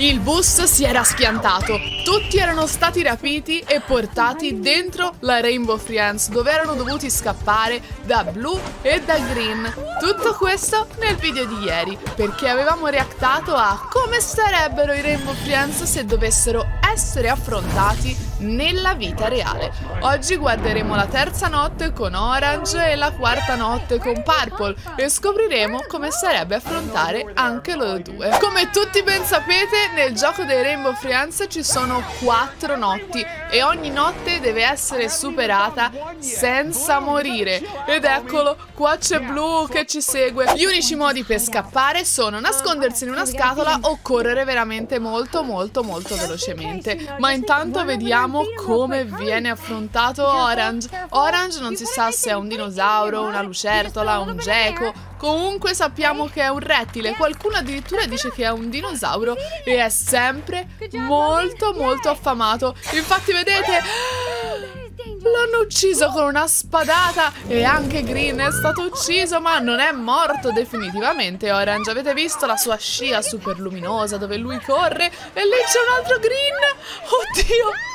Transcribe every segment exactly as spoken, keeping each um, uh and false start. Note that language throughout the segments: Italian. Il bus si era schiantato, tutti erano stati rapiti e portati dentro la Rainbow Friends, dove erano dovuti scappare da blu e da green. Tutto questo nel video di ieri, perché avevamo reactato a come sarebbero i Rainbow Friends se dovessero essere affrontati nella vita reale. Oggi guarderemo la terza notte con Orange e la quarta notte con Purple e scopriremo come sarebbe affrontare anche loro due. Come tutti ben sapete, nel gioco dei Rainbow Friends ci sono quattro notti e ogni notte deve essere superata senza morire. Ed eccolo, qua c'è Blu che ci segue. Gli unici modi per scappare sono nascondersi in una scatola o correre veramente molto molto molto velocemente. Ma intanto vediamo come viene affrontato Orange. Orange non si sa se è un dinosauro, una lucertola, un geco. Comunque sappiamo che è un rettile. Qualcuno addirittura dice che è un dinosauro e è sempre molto molto affamato. Infatti vedete, l'hanno ucciso con una spadata. E anche Green è stato ucciso, ma non è morto definitivamente. Orange, avete visto la sua scia super luminosa dove lui corre? E lì c'è un altro Green. Oddio,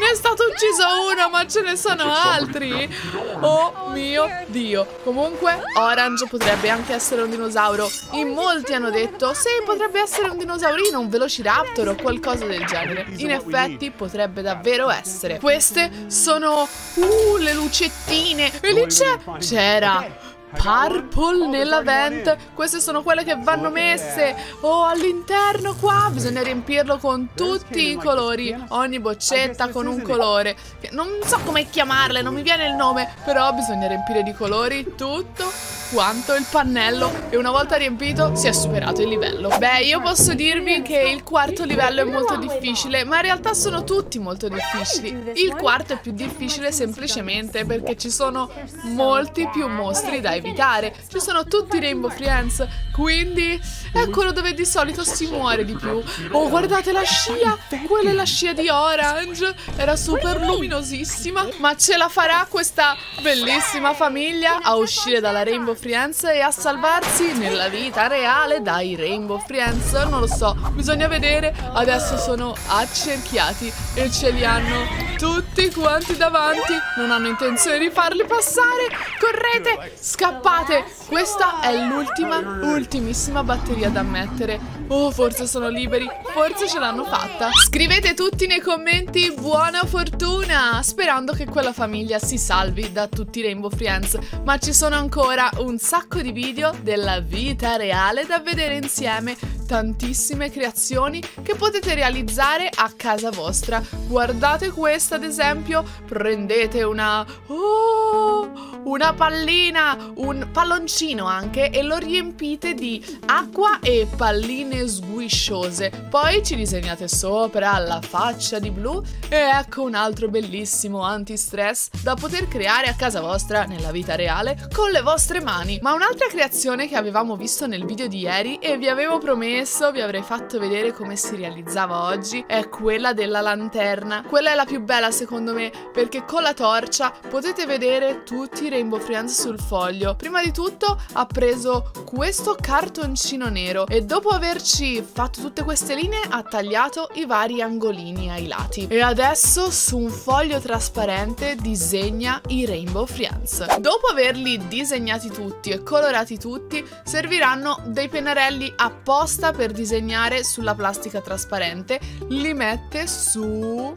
ne è stato ucciso uno, ma ce ne sono altri. Oh mio Dio. Comunque Orange potrebbe anche essere un dinosauro. In molti hanno detto, sì, potrebbe essere un dinosaurino, un velociraptor o qualcosa del genere. In effetti potrebbe davvero essere. Queste sono uh, le lucettine. E lì c'è C'era Purple nella vent. Queste sono quelle che vanno messe oh, all'interno qua. Bisogna riempirlo con tutti i colori. Ogni boccetta con un colore. Non so come chiamarle, non mi viene il nome. Però bisogna riempire di colori tutto quanto il pannello. E una volta riempito si è superato il livello. Beh, io posso dirvi che il quarto livello è molto difficile, ma in realtà sono tutti molto difficili. Il quarto è più difficile semplicemente perché ci sono molti più mostri da evitare. evitare. Ci sono tutti i Rainbow Friends, quindi è quello dove di solito si muore di più. Oh, guardate la scia! Quella è la scia di Orange, era super luminosissima. Ma ce la farà questa bellissima famiglia a uscire dalla Rainbow Friends e a salvarsi nella vita reale dai Rainbow Friends? Non lo so, bisogna vedere. Adesso sono accerchiati e ce li hanno tutti quanti davanti. Non hanno intenzione di farli passare. Correte, scappate! Scappate! Questa è l'ultima, ultimissima batteria da mettere. Oh, forse sono liberi, forse ce l'hanno fatta. Scrivete tutti nei commenti buona fortuna, sperando che quella famiglia si salvi da tutti i Rainbow Friends. Ma ci sono ancora un sacco di video della vita reale da vedere insieme, tantissime creazioni che potete realizzare a casa vostra. Guardate questa ad esempio, prendete una... Oh! Una pallina, un palloncino anche, e lo riempite di acqua e palline sguisciose. Poi ci disegnate sopra la faccia di Blu e ecco un altro bellissimo anti-stress da poter creare a casa vostra nella vita reale con le vostre mani. Ma un'altra creazione che avevamo visto nel video di ieri e vi avevo promesso, vi avrei fatto vedere come si realizzava oggi, è quella della lanterna. Quella è la più bella secondo me perché con la torcia potete vedere tutti i Rainbow Friends sul foglio. Prima di tutto ha preso questo cartoncino nero e dopo averci fatto tutte queste linee ha tagliato i vari angolini ai lati e adesso su un foglio trasparente disegna i Rainbow Friends. Dopo averli disegnati tutti e colorati tutti serviranno dei pennarelli apposta per disegnare sulla plastica trasparente, li mette su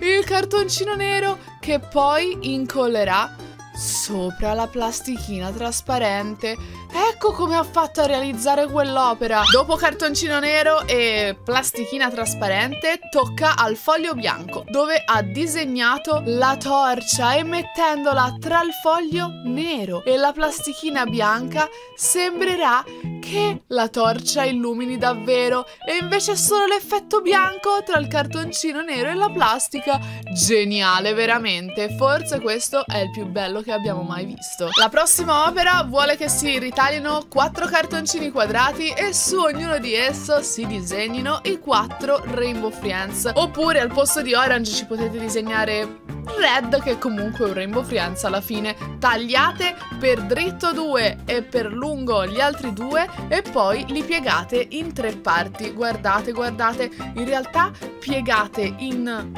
il cartoncino nero che poi incollerà sopra la plastichina trasparente. Ecco come ha fatto a realizzare quell'opera. Dopo cartoncino nero e plastichina trasparente tocca al foglio bianco dove ha disegnato la torcia e mettendola tra il foglio nero e la plastichina bianca sembrerà che la torcia illumini davvero e invece è solo l'effetto bianco tra il cartoncino nero e la plastica. Geniale veramente, forse questo è il più bello che abbiamo mai visto. La prossima opera vuole che si ritaglino quattro cartoncini quadrati e su ognuno di esso si disegnino i quattro Rainbow Friends. Oppure al posto di Orange ci potete disegnare Red, che comunque è un Rainbow Friends alla fine. Tagliate per dritto due e per lungo gli altri due e poi li piegate in tre parti. Guardate, guardate, in realtà piegate in...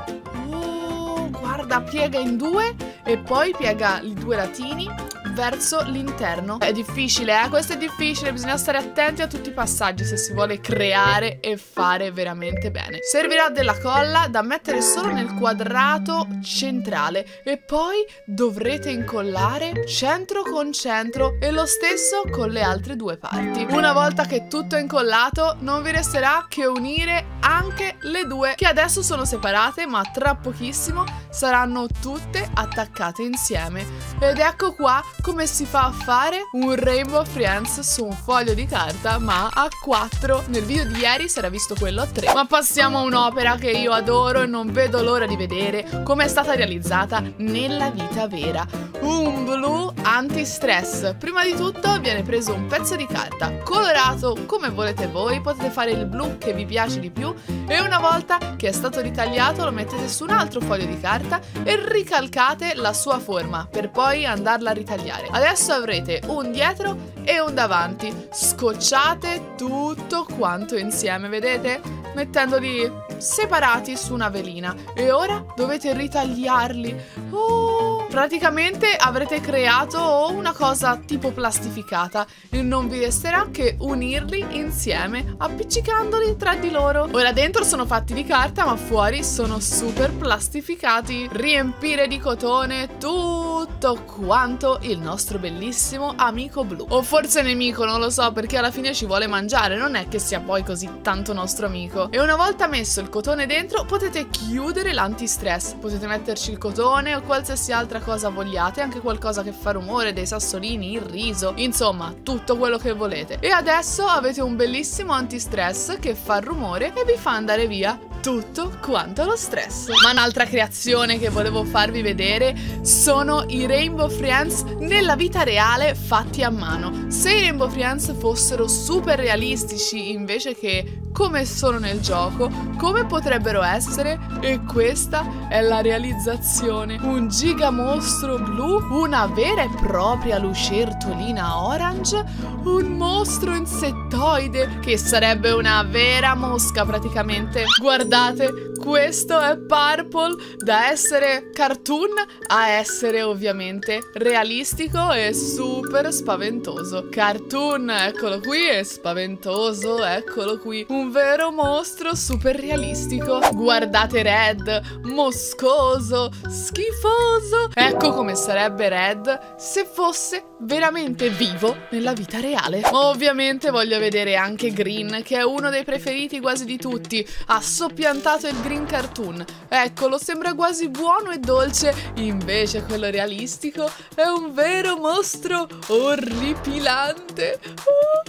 Oh, guarda, piega in due e poi piega i due latini verso l'interno. È difficile, eh? Questo è difficile, bisogna stare attenti a tutti i passaggi se si vuole creare e fare veramente bene. Servirà della colla da mettere solo nel quadrato centrale e poi dovrete incollare centro con centro e lo stesso con le altre due parti. Una volta che tutto è incollato non vi resterà che unire anche le due, che adesso sono separate ma tra pochissimo saranno tutte attaccate insieme. Ed ecco qua come si fa a fare un Rainbow Friends su un foglio di carta ma a quattro. Nel video di ieri si era visto quello a tre. Ma passiamo a un'opera che io adoro e non vedo l'ora di vedere come è stata realizzata nella vita vera. Un blu anti-stress. Prima di tutto viene preso un pezzo di carta colorato come volete voi, potete fare il blu che vi piace di più e una volta che è stato ritagliato lo mettete su un altro foglio di carta e ricalcate la sua forma per poi andarla a ritagliare. Adesso avrete un dietro e un davanti. Scocciate tutto quanto insieme, vedete? Mettendoli separati su una velina. E ora dovete ritagliarli. Oh, praticamente avrete creato una cosa tipo plastificata e non vi resterà che unirli insieme appiccicandoli tra di loro. Ora dentro sono fatti di carta ma fuori sono super plastificati. Riempire di cotone tutto quanto il nostro bellissimo amico blu, o forse nemico, non lo so, perché alla fine ci vuole mangiare, non è che sia poi così tanto nostro amico. E una volta messo il cotone dentro potete chiudere l'antistress, potete metterci il cotone o qualsiasi altra cosa vogliate, anche qualcosa che fa rumore, dei sassolini, il riso, insomma tutto quello che volete. E adesso avete un bellissimo antistress che fa rumore e vi fa andare via tutto quanto lo stress. Ma un'altra creazione che volevo farvi vedere sono i Rainbow Friends nella vita reale fatti a mano. Se i Rainbow Friends fossero super realistici invece che come sono nel gioco, come potrebbero essere? E questa è la realizzazione. Un giga mostro blu, una vera e propria lucertolina orange, un mostro insettoide che sarebbe una vera mosca praticamente. Guardate, questo è Purple, da essere cartoon a essere ovviamente realistico e super spaventoso. Cartoon, eccolo qui, e spaventoso, eccolo qui. Un vero mostro super realistico. Guardate Red, moscoso, schifoso. Ecco come sarebbe Red se fosse veramente vivo nella vita reale. Ovviamente voglio vedere anche Green, che è uno dei preferiti quasi di tutti. Ha soppiantato il Green cartoon. Eccolo, sembra quasi buono e dolce, invece quello realistico è un vero mostro orripilante.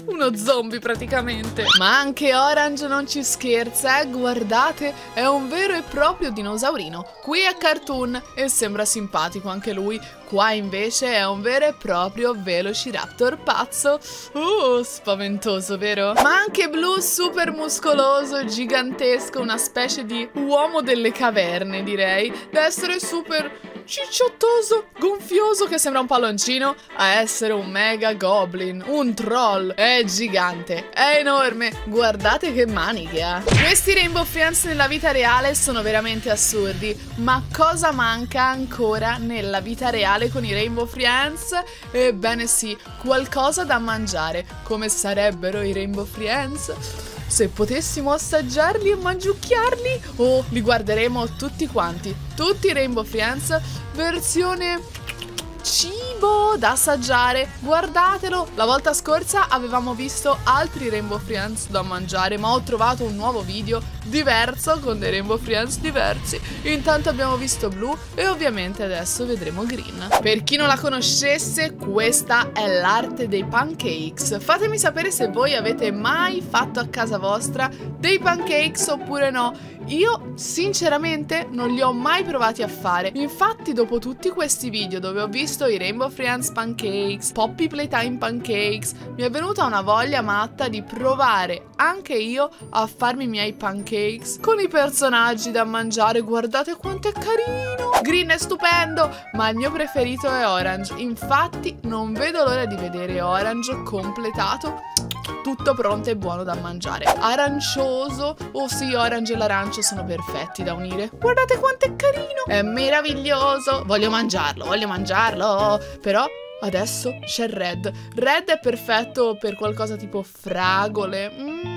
Uh, uno zombie praticamente. Ma anche Orange non ci scherza, eh? Guardate, è un vero e proprio dinosaurino. Qui è cartoon e sembra simpatico anche lui. Qua invece è un vero e proprio Velociraptor pazzo. Uh, spaventoso, vero? Ma anche Blue super muscoloso, gigantesco, una specie di uomo delle caverne, direi. Da essere super cicciottoso, gonfioso, che sembra un palloncino, a essere un mega goblin, un troll. È gigante, è enorme, guardate che maniche ha. Questi Rainbow Friends nella vita reale sono veramente assurdi. Ma cosa manca ancora nella vita reale con i Rainbow Friends? Ebbene sì, qualcosa da mangiare. Come sarebbero i Rainbow Friends se potessimo assaggiarli e mangiucchiarli? Oh, li guarderemo tutti quanti, tutti Rainbow Friends versione cibo da assaggiare. Guardatelo, la volta scorsa avevamo visto altri Rainbow Friends da mangiare, ma ho trovato un nuovo video diverso con dei Rainbow Friends diversi. Intanto abbiamo visto Blu e ovviamente adesso vedremo Green. Per chi non la conoscesse, questa è l'arte dei pancakes. Fatemi sapere se voi avete mai fatto a casa vostra dei pancakes oppure no. io sinceramente non li ho mai provati a fare. Infatti dopo tutti questi video dove ho visto i Rainbow Friends pancakes, Poppy Playtime pancakes, mi è venuta una voglia matta di provare anche io a farmi i miei pancakes con i personaggi da mangiare. Guardate quanto è carino! Green è stupendo, ma il mio preferito è Orange. Infatti non vedo l'ora di vedere Orange completato, tutto pronto e buono da mangiare. Arancioso, oh sì, Orange e l'arancio sono perfetti da unire. Guardate quanto è carino, è meraviglioso. Voglio mangiarlo, voglio mangiarlo. Però adesso c'è Red. Red è perfetto per qualcosa tipo fragole. Mmm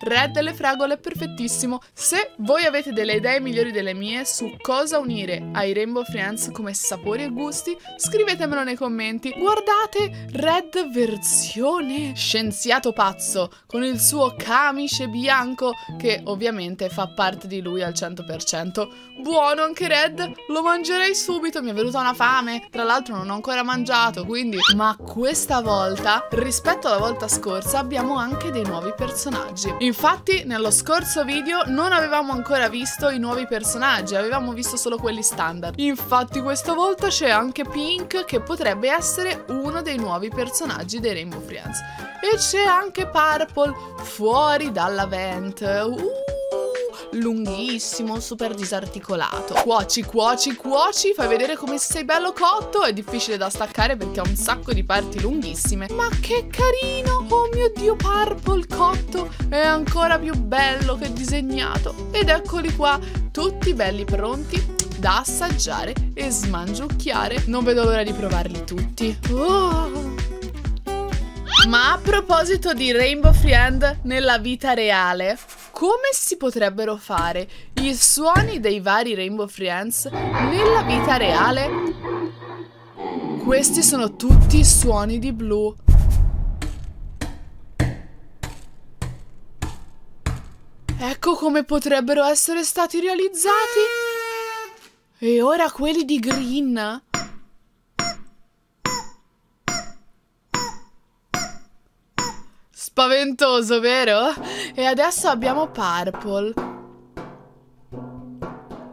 Red delle fragole è perfettissimo. Se voi avete delle idee migliori delle mie su cosa unire ai Rainbow Friends come sapori e gusti, scrivetemelo nei commenti. Guardate Red versione scienziato pazzo, con il suo camice bianco che ovviamente fa parte di lui al cento per cento. Buono anche Red, lo mangerei subito, mi è venuta una fame. Tra l'altro non ho ancora mangiato, quindi. Ma questa volta, rispetto alla volta scorsa, abbiamo anche dei nuovi personaggi. Infatti nello scorso video non avevamo ancora visto i nuovi personaggi, avevamo visto solo quelli standard. Infatti questa volta c'è anche Pink, che potrebbe essere uno dei nuovi personaggi dei Rainbow Friends. E c'è anche Purple, fuori dall'event. Uh! Lunghissimo, super disarticolato. Cuoci, cuoci, cuoci, fai vedere come sei bello cotto. È difficile da staccare perché ha un sacco di parti lunghissime. Ma che carino! Oh mio Dio, Purple cotto è ancora più bello che disegnato. Ed eccoli qua, tutti belli pronti da assaggiare e smangiucchiare. Non vedo l'ora di provarli tutti. Oh! Ma a proposito di Rainbow Friend nella vita reale, come si potrebbero fare i suoni dei vari Rainbow Friends nella vita reale? Questi sono tutti i suoni di Blue. Ecco come potrebbero essere stati realizzati. E ora quelli di Green. Spaventoso, vero? E adesso abbiamo Purple.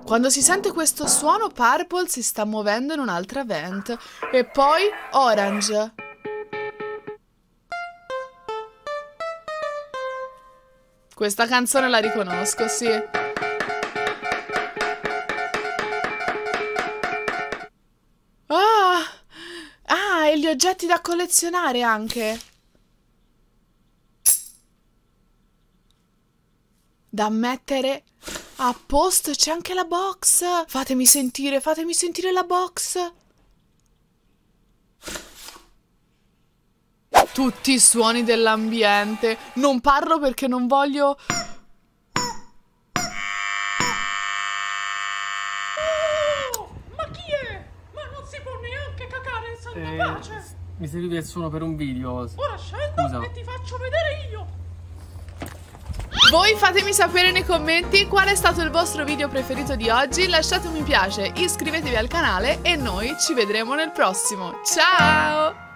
Quando si sente questo suono, Purple si sta muovendo in un'altra vent. E poi Orange. Questa canzone la riconosco, sì. Ah! Ah, e gli oggetti da collezionare anche. Da mettere a posto. C'è anche la box. Fatemi sentire, fatemi sentire la box. Tutti i suoni dell'ambiente. Non parlo perché non voglio... Oh, ma chi è? Ma non si può neanche cacare in santa eh, pace. Mi serviva il suono per un video. Ora scendo. Scusa. E ti faccio vedere io. Voi fatemi sapere nei commenti qual è stato il vostro video preferito di oggi, lasciate un mi piace, iscrivetevi al canale e noi ci vedremo nel prossimo. Ciao!